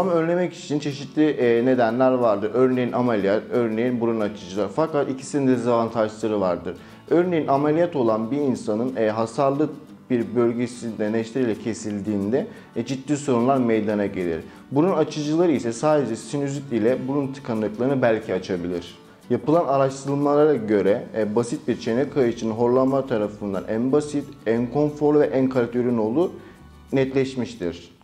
Bozulma önlemek için çeşitli nedenler vardır. Örneğin ameliyat, örneğin burun açıcılar. Fakat ikisinin de dezavantajları vardır. Örneğin ameliyat olan bir insanın hasarlı bir bölgesinde neşteriyle kesildiğinde ciddi sorunlar meydana gelir. Burun açıcıları ise sadece sinüzit ile burun tıkanıklarını belki açabilir. Yapılan araştırmalara göre basit bir çene kayışının horlama tarafından en basit, en konforlu ve en kaliteli ürün olduğu netleşmiştir.